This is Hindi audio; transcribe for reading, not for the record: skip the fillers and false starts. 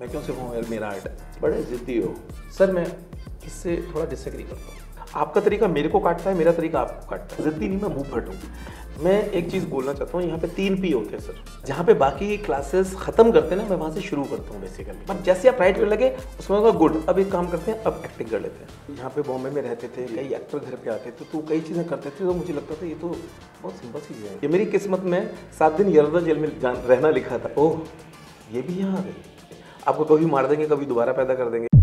मैं क्यों से कहूँ यार मेरा आर्ट है, बड़े ज़िद्दी हो। सर मैं इससे थोड़ा डिसएग्री करता हूँ, आपका तरीका मेरे को काटता है, मेरा तरीका आपको काटता है। ज़िद्दी नहीं, मैं मुँह फट हूँ। मैं एक चीज़ बोलना चाहता हूँ, यहाँ पे 3 P होते हैं सर। जहाँ पे बाकी क्लासेस ख़त्म करते हैं ना, मैं वहाँ से शुरू करता हूँ बेसिकली। अब जैसे आप राइट करने लगे उसमें होगा गुड, अब एक काम करते हैं, अब एक्टिंग कर लेते हैं। यहाँ पे बॉम्बे में रहते थे, कई एक्टर घर पे आते थे, तो कई चीज़ें करते थे, तो मुझे लगता था ये तो बहुत सिंपल चीज़ है। ये मेरी किस्मत में 7 दिन यरदा जेल में रहना लिखा था। ओह, ये भी यहाँ आ गई। आपको कभी मार देंगे, कभी दोबारा पैदा कर देंगे।